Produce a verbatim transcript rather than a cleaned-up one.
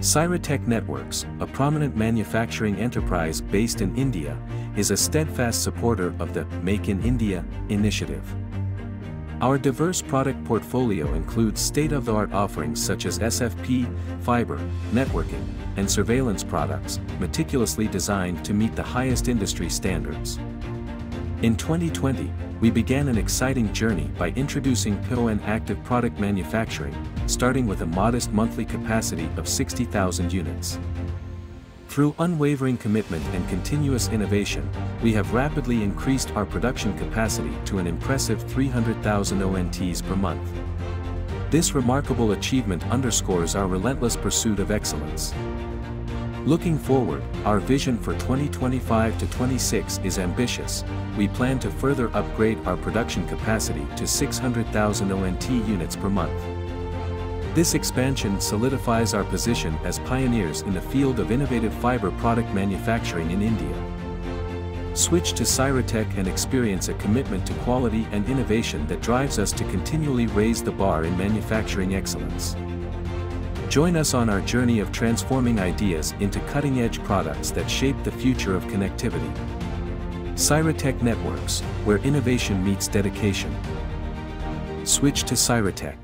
Syrotech Networks, a prominent manufacturing enterprise based in India, is a steadfast supporter of the Make in India initiative. Our diverse product portfolio includes state-of-the-art offerings such as S F P, fiber, networking, and surveillance products, meticulously designed to meet the highest industry standards. In twenty twenty, we began an exciting journey by introducing P O N active product manufacturing, starting with a modest monthly capacity of sixty thousand units. Through unwavering commitment and continuous innovation, we have rapidly increased our production capacity to an impressive three hundred thousand O N Ts per month. This remarkable achievement underscores our relentless pursuit of excellence. Looking forward, our vision for twenty twenty-five to twenty-six is ambitious. We plan to further upgrade our production capacity to six hundred thousand O N T units per month. This expansion solidifies our position as pioneers in the field of innovative fiber product manufacturing in India. Switch to Syrotech and experience a commitment to quality and innovation that drives us to continually raise the bar in manufacturing excellence. Join us on our journey of transforming ideas into cutting-edge products that shape the future of connectivity. Syrotech Networks, where innovation meets dedication. Switch to Syrotech.